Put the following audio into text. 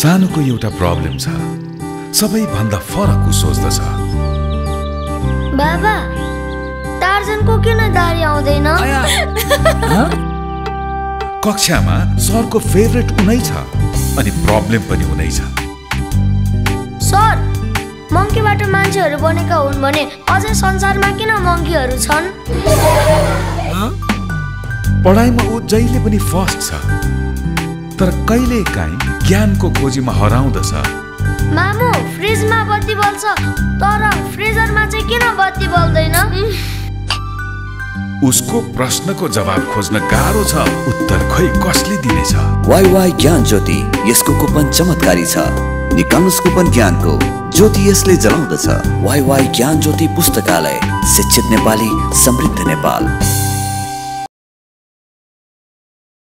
सानोको एउटा प्रब्लम छ, सबैभन्दा फरक उ सोच्दछ। बाबा, टार्जनको किन दाह्री आउँदैन? कक्षामा सरको फेभरेट उनै छ अनि प्रब्लम पनि उनै छ। सर, मंकीबाट मान्छेहरू बनेका हुन् भने अझै संसारमा किन मंकीहरू छन्? पढाइमा उ जहिले पनि फर्स्ट छ, तर कहिलेकाहीँ ज्ञानको खोजीमा हराउँदछ। मामु, फ्रिजमा बत्ती बल्छ, तर फ्रिजरमा चाहिँ किन बत्ती बल्दैन? उसको प्रश्नको जवाब खोज्न गाह्रो छ, उत्तर खै कसले दिनेछ? वाई वाई ज्ञान ज्योति, यसको कुपन चमत्कारी छ। निकाल्नुस् कुपन ज्ञानको, ज्योति यसले जलाउँदछ। वाई वाई ज्ञान ज्योति पुस्तकालय, शिक्षित नेपाली, समृद्ध नेपाल।